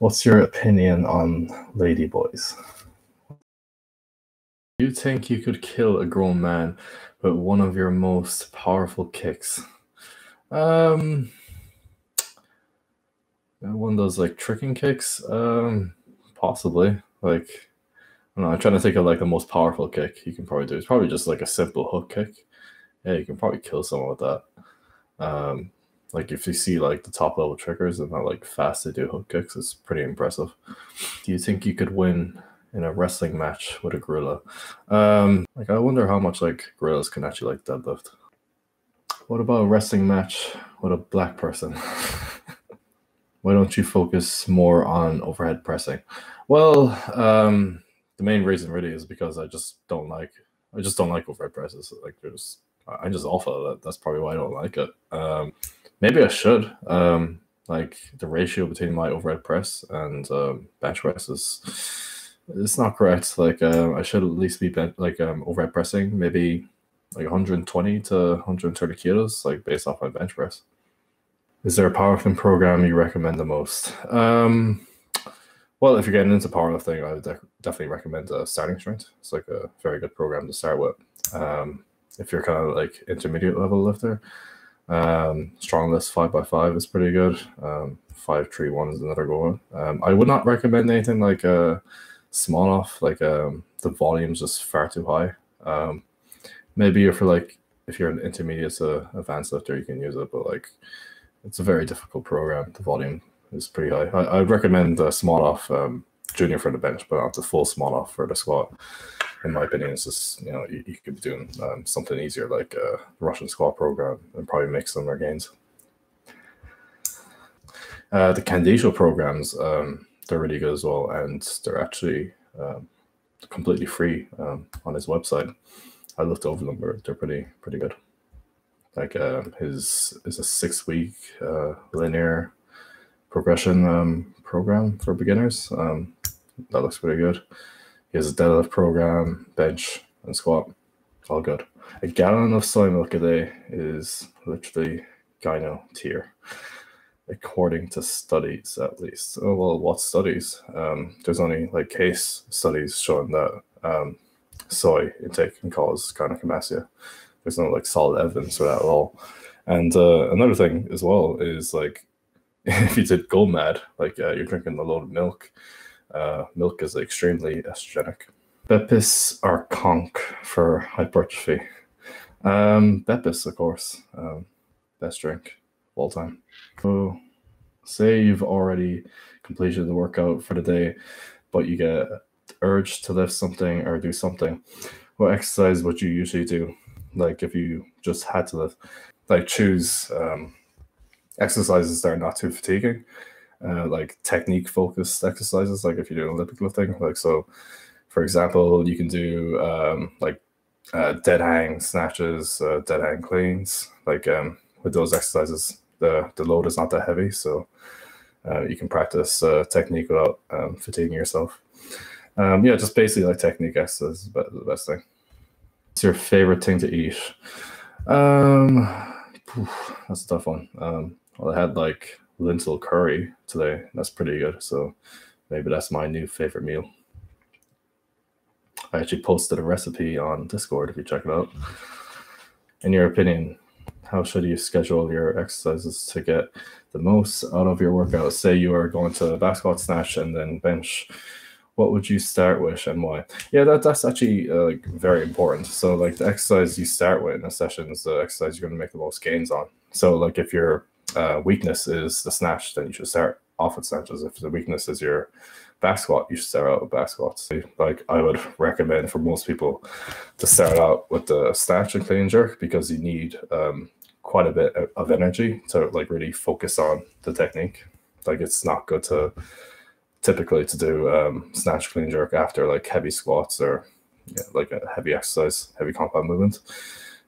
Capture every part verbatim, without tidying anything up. What's your opinion on ladyboys? You think you could kill a grown man with one of your most powerful kicks? Um, one of those like tricking kicks? Um, possibly. Like, I don't know, I'm trying to think of like the most powerful kick you can probably do. It's probably just like a simple hook kick. Yeah, you can probably kill someone with that. Um, like if you see like the top level trickers and how like fast they do hook kicks, it's pretty impressive. Do you think you could win in a wrestling match with a gorilla? Um, like I wonder how much like gorillas can actually like deadlift. What about a wrestling match with a black person? Why don't you focus more on overhead pressing? Well, um, the main reason really is because I just don't like I just don't like overhead presses. Like there's I'm just awful at that. That's probably why I don't like it. Um, maybe I should. Um, like the ratio between my overhead press and um, bench press is it's not correct. Like uh, I should at least be bench, like um, overhead pressing maybe like one hundred twenty to one hundred thirty kilos, like based off my bench press. Is there a powerlifting program you recommend the most? Um, well, if you're getting into powerlifting, I would de definitely recommend uh, Starting Strength. It's like a very good program to start with. Um, If you're kind of like intermediate level lifter, um, strong list five by five is pretty good. Um, five three one is another good one. Um, I would not recommend anything like uh, small off. Like um, the volume's just far too high. Um, maybe if you're like if you're an intermediate to advanced lifter, you can use it, but like it's a very difficult program. The volume is pretty high. I, I'd recommend uh, small off um, junior for the bench, but not the full small off for the squat. In my opinion, it's just, you know, you, you could be doing um, something easier like a uh, Russian squat program and probably make similar gains. Uh, the Candesio programs, um, they're really good as well, and they're actually um, completely free um, on his website. I looked over them; they're, they're pretty pretty good. Like uh, his is a six week uh, linear progression um, program for beginners. Um, that looks pretty good. He has a deadlift program, bench, and squat. All good. A gallon of soy milk a day is literally gyno tier, according to studies at least. Oh, well, what studies? Um, there's only like case studies showing that um, soy intake can cause gynecomastia. There's no like solid evidence for that at all. And uh, another thing as well is like if you did go mad, like uh, you're drinking a load of milk. Uh, milk is extremely estrogenic. Bepis or conch for hypertrophy? Um, Bepis, of course. Um, best drink of all time. So, say you've already completed the workout for the day, but you get the urge to lift something or do something. What exercise would you usually do? Like, if you just had to lift, like, choose um, exercises that are not too fatiguing. Uh, like technique focused exercises, like if you're doing Olympic lifting, like so for example you can do um, like uh, dead hang snatches, uh, dead hang cleans, like um, with those exercises the, the load is not that heavy, so uh, you can practice uh, technique without um, fatiguing yourself. Um, yeah, just basically like technique exercises is the best thing. What's your favorite thing to eat? Um, that's a tough one. Um, well, I had like lentil curry today. That's pretty good. So maybe that's my new favorite meal. I actually posted a recipe on Discord if you check it out. In your opinion, how should you schedule your exercises to get the most out of your workout? Say you are going to back squat, snatch, and then bench. What would you start with and why? Yeah, that, that's actually uh, like very important. So like the exercise you start with in a session is the exercise you're going to make the most gains on. So like if you're Uh, weakness is the snatch, then you should start off with snatches. If the weakness is your back squat, you should start out with back squats. Like I would recommend for most people to start out with the snatch and clean jerk, because you need um, quite a bit of energy to like really focus on the technique. Like it's not good to typically to do um, snatch clean jerk after like heavy squats or yeah, like a heavy exercise, heavy compound movement,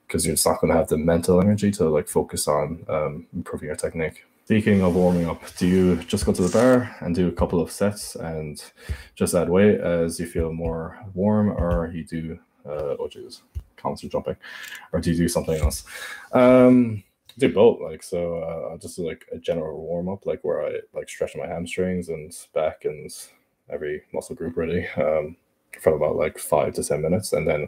because you're just not going to have the mental energy to like focus on um, improving your technique. Speaking of warming up, do you just go to the bar and do a couple of sets and just add weight as you feel more warm, or you do, uh, oh geez, comments are jumping, or do you do something else? Um, do both, like, so uh, I'll just do like a general warm-up, like where I like stretch my hamstrings and back and every muscle group really, um, for about like five to ten minutes, and then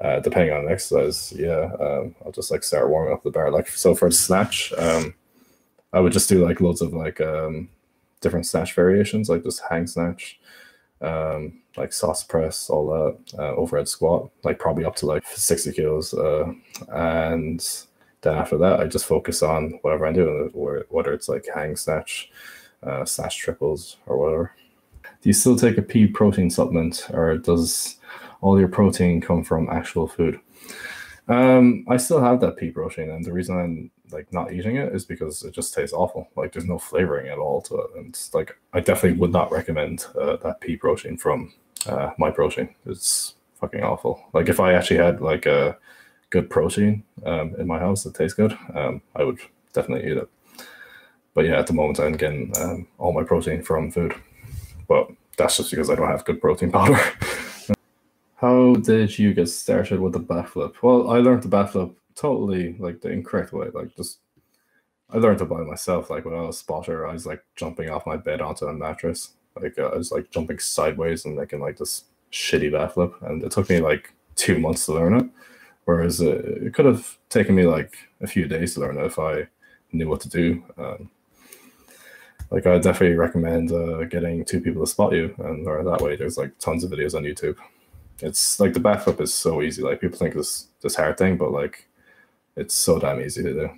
uh, depending on the exercise, yeah, um, I'll just like start warming up the bar. Like, so for the snatch, um, I would just do like loads of like um, different snatch variations, like just hang snatch, um, like sauce press, all that, uh, overhead squat, like probably up to like sixty kilos, uh, and then after that, I just focus on whatever I'm doing, whether it's like hang snatch, uh, snatch triples, or whatever. Do you still take a pea protein supplement, or does all your protein come from actual food? Um, I still have that pea protein, and the reason I'm like not eating it is because it just tastes awful. Like, there's no flavoring at all to it, and it's, like, I definitely would not recommend uh, that pea protein from uh, MyProtein. It's fucking awful. Like, if I actually had like a good protein um, in my house that tastes good, um, I would definitely eat it. But yeah, at the moment I'm getting um, all my protein from food. But that's just because I don't have good protein powder. How did you get started with the backflip? Well, I learned the backflip totally like the incorrect way. Like, just I learned it by myself. Like, when I was a spotter, I was like jumping off my bed onto a mattress. Like, uh, I was like jumping sideways and making like this shitty backflip, and it took me like two months to learn it. Whereas uh, it could have taken me like a few days to learn it if I knew what to do. Um, Like, I definitely recommend uh, getting two people to spot you, and or that way. There's like tons of videos on YouTube. It's like the backflip is so easy. Like, people think this this hard thing, but like, it's so damn easy to do.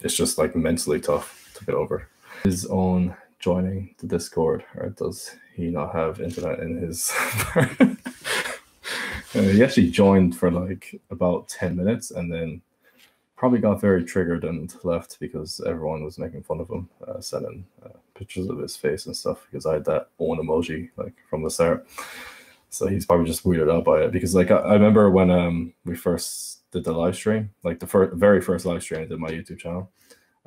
It's just like mentally tough to get over. His own joining the Discord, or does he not have internet in his? uh, he actually joined for like about ten minutes, and then probably got very triggered and left because everyone was making fun of him, uh, sending uh, pictures of his face and stuff, because I had that own emoji like from the start. So he's probably just weirded out by it, because like I, I remember when um we first did the live stream, like the first, very first live stream I did my YouTube channel,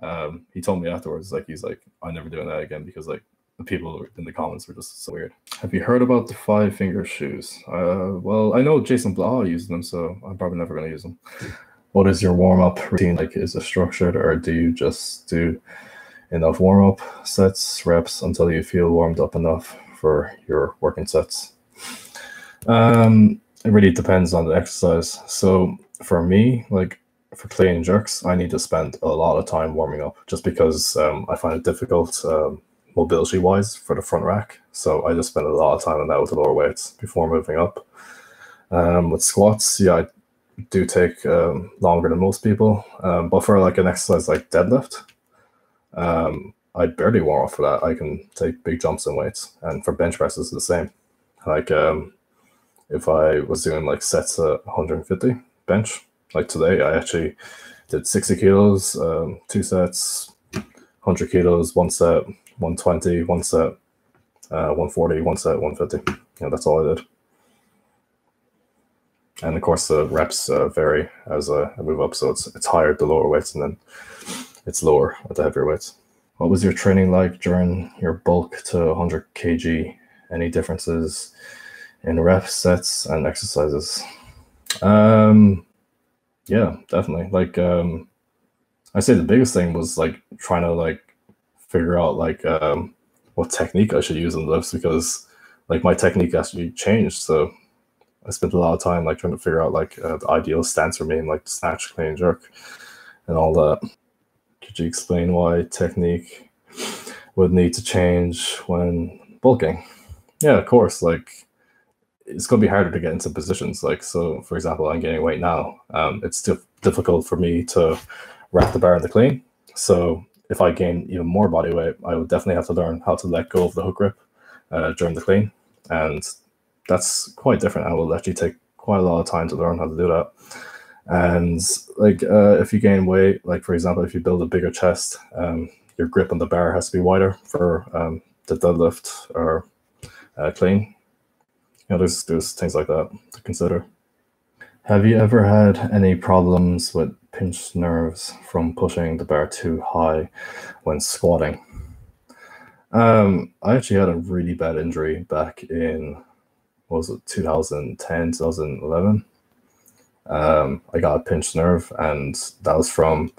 um he told me afterwards, like, he's like, I'm never doing that again, because like the people in the comments were just so weird. Have you heard about the five finger shoes? Uh, well, I know Jason Blaha uses them, so I'm probably never gonna use them. What is your warm-up routine? Like, is it structured, or do you just do enough warm-up sets, reps, until you feel warmed up enough for your working sets? Um, it really depends on the exercise. So for me, like for clean jerks, I need to spend a lot of time warming up, just because um, I find it difficult um, mobility-wise for the front rack. So I just spend a lot of time on that with the lower weights before moving up. Um, with squats, yeah, I do take um, longer than most people, um, but for like an exercise like deadlift, um, I barely warm up for that. I can take big jumps and weights, and for bench press it's the same. Like, um, if I was doing like sets at one hundred fifty bench, like today, I actually did sixty kilos, um, two sets, one hundred kilos, one set, one twenty, one set, uh, one forty, one set, one fifty. Yeah, that's all I did. And of course, the reps uh, vary as uh, I move up, so it's it's higher at the lower weights, and then it's lower at the heavier weights. What was your training like during your bulk to one hundred kilograms? Any differences in reps, sets, and exercises? Um, yeah, definitely. Like, um, I say the biggest thing was like trying to like figure out like um, what technique I should use in the lifts, because like my technique actually changed, so I spent a lot of time like trying to figure out like uh, the ideal stance for me, and like snatch, clean, jerk, and all that. Could you explain why technique would need to change when bulking? Yeah, of course. Like, it's gonna be harder to get into positions. Like, so for example, I'm gaining weight now. Um, it's diff difficult for me to wrap the bar in the clean. So if I gain even more body weight, I would definitely have to learn how to let go of the hook grip uh, during the clean, and that's quite different. I will actually take quite a lot of time to learn how to do that. And like, uh, if you gain weight, like for example, if you build a bigger chest, um, your grip on the bar has to be wider for um, the deadlift or uh, clean. You know, there's, there's things like that to consider. Have you ever had any problems with pinched nerves from pushing the bar too high when squatting? Um, I actually had a really bad injury back in, what was it, two thousand ten, two thousand eleven? Um, I got a pinched nerve, and that was from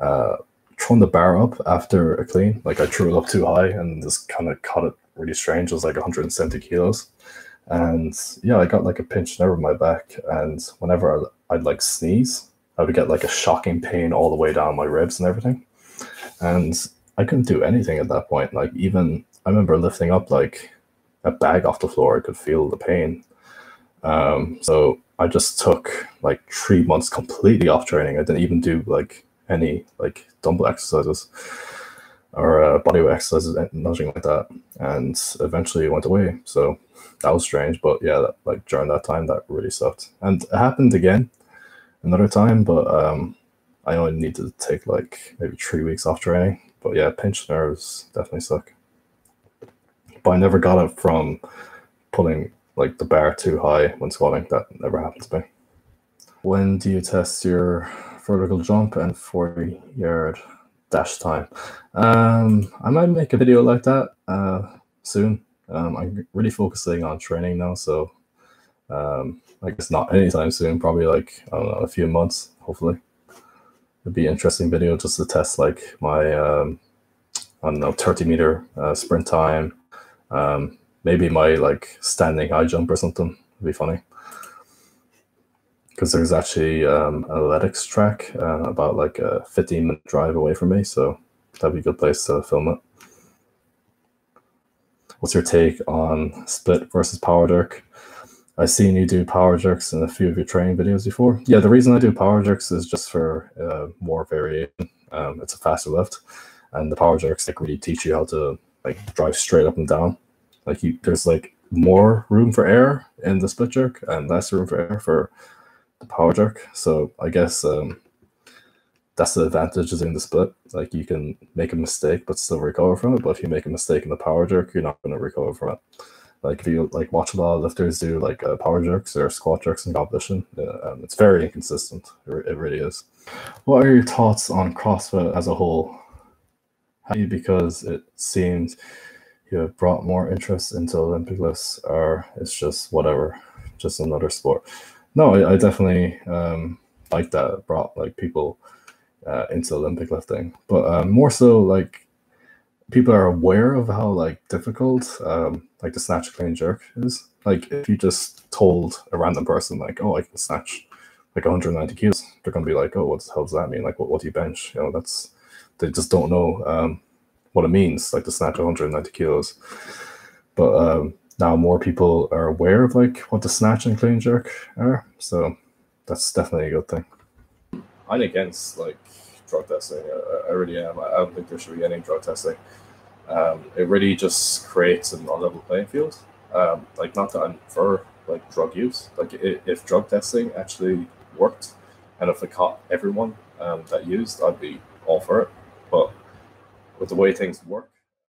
uh, trying to bar up after a clean. Like I threw it up too high and just kind of caught it really strange. It was like one hundred seventy kilos. And yeah, I got like a pinched nerve in my back. And whenever I, I'd like sneeze, I would get like a shocking pain all the way down my ribs and everything. And I couldn't do anything at that point. Like even, I remember lifting up like a bag off the floor, I could feel the pain. Um, so I just took like three months completely off training. I didn't even do like any like dumbbell exercises or uh, bodyweight exercises, nothing like that. And eventually it went away. So that was strange. But yeah, that, like during that time, that really sucked. And it happened again another time, but um, I only needed to take like maybe three weeks off training. But yeah, pinched nerves definitely suck. But I never got it from pulling like the bar too high when squatting. That never happened to me. When do you test your vertical jump and forty yard dash time? Um, I might make a video like that uh, soon. Um, I'm really focusing on training now, so um, I guess not anytime soon, probably like, I don't know, a few months, hopefully. It'd be an interesting video just to test like my, um, I don't know, thirty meter uh, sprint time. Um, maybe my like standing high jump or something would be funny, because there's actually um, an athletics track uh, about like a fifteen minute drive away from me, so that'd be a good place to film it. What's your take on split versus power jerk? I've seen you do power jerks in a few of your training videos before. Yeah, the reason I do power jerks is just for uh, more variation. Um, it's a faster lift, and the power jerks like really teach you how to like drive straight up and down. Like you, there's like more room for air in the split jerk and less room for air for the power jerk. So I guess um, that's the advantage of doing the split. Like you can make a mistake but still recover from it. But if you make a mistake in the power jerk, you're not going to recover from it. Like if you like watch a lot of lifters do like uh, power jerks or squat jerks in competition, uh, um, it's very inconsistent. It, re it really is. What are your thoughts on CrossFit as a whole? Happy because it seems you have brought more interest into Olympic lifts, or it's just whatever, just another sport? No, I, I definitely um, like that it brought like people uh, into Olympic lifting, but uh, more so like people are aware of how like difficult um, like the snatch clean jerk is. Like if you just told a random person like, oh, I can snatch like one hundred ninety kilos, they're gonna be like, oh, what the hell does that mean? Like what, what do you bench? You know, that's, they just don't know um, what it means, like to snatch one hundred ninety kilos. But um, now more people are aware of like what the snatch and clean jerk are, so that's definitely a good thing. I'm against like drug testing. I, I really am. I don't think there should be any drug testing. Um, it really just creates an unlevel playing field. Um, like not that I'm for like drug use. Like it, if drug testing actually worked, and if it caught everyone um, that used, I'd be all for it. But with the way things work,